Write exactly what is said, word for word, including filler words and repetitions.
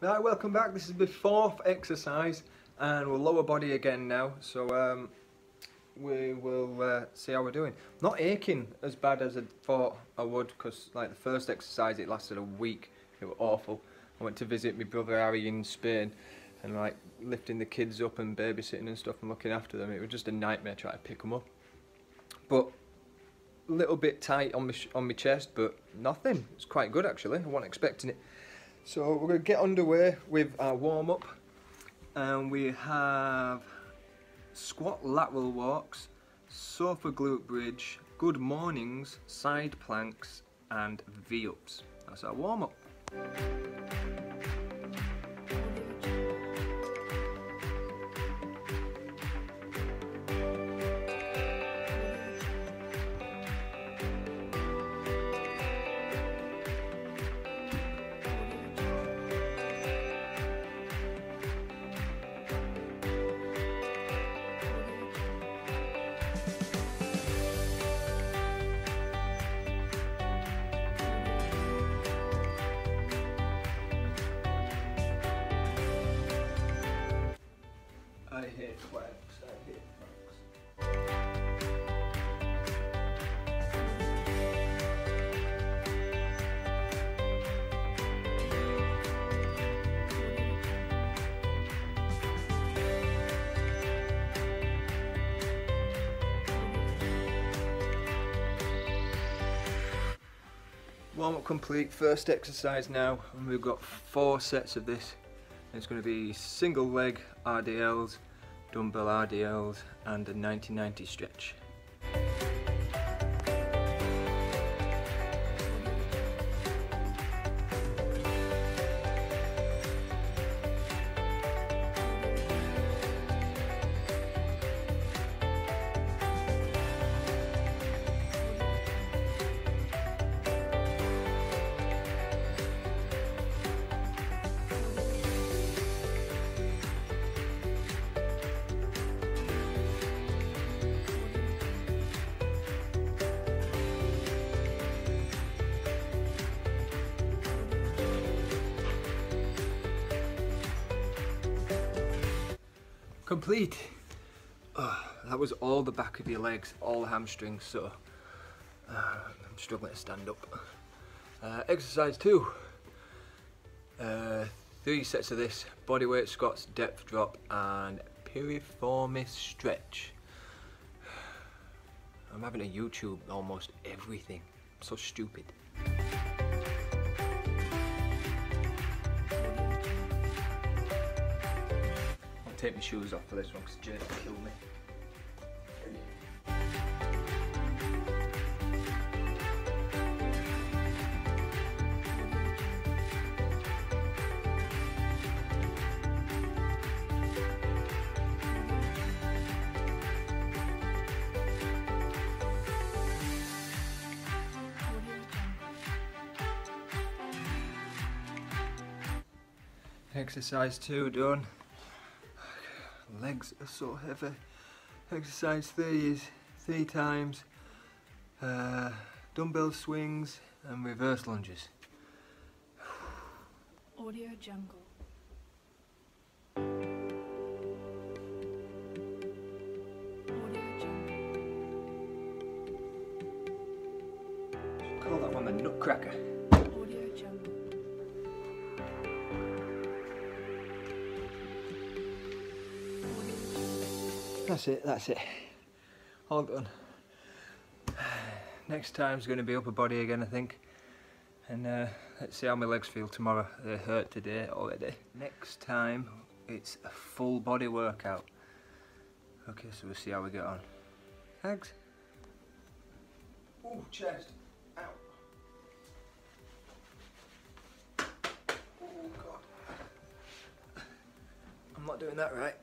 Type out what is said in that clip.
Now welcome back, this is the fourth exercise and we'll lower body again now, so um, we will uh, see how we're doing. Not aching as bad as I thought I would, because like the first exercise it lasted a week, it was awful. I went to visit my brother Harry in Spain and like lifting the kids up and babysitting and stuff and looking after them, it was just a nightmare trying to pick them up. But a little bit tight on my, sh on my chest, but nothing, it's quite good actually, I wasn't expecting it. So we're going to get underway with our warm-up, and we have squat lateral walks, sofa glute bridge, good mornings, side planks and V-ups. That's our warm-up. I hate planks, I hate planks. Warm up complete, first exercise now, and we've got four sets of this. It's going to be single leg R D Ls, dumbbell R D Ls and a ninety ninety stretch. Complete. Oh, that was all the back of your legs, all the hamstrings, so uh, I'm struggling to stand up. Uh, exercise two, uh, three sets of this, bodyweight squats, depth drop and piriformis stretch. I'm having a YouTube almost everything, I'm so stupid. Take my shoes off for this one because Jade will kill me. Exercise two done. Legs are so heavy. Exercise three is three times uh, dumbbell swings and reverse lunges. Audio Jungle. Audio Jungle. Call that one the nutcracker. Audio Jungle. That's it, that's it. All done. Next time's going to be upper body again, I think. And uh, let's see how my legs feel tomorrow. They hurt today already. Next time, it's a full body workout. Okay, so we'll see how we get on. Legs. Ooh, chest. Ow. Oh, God. I'm not doing that right.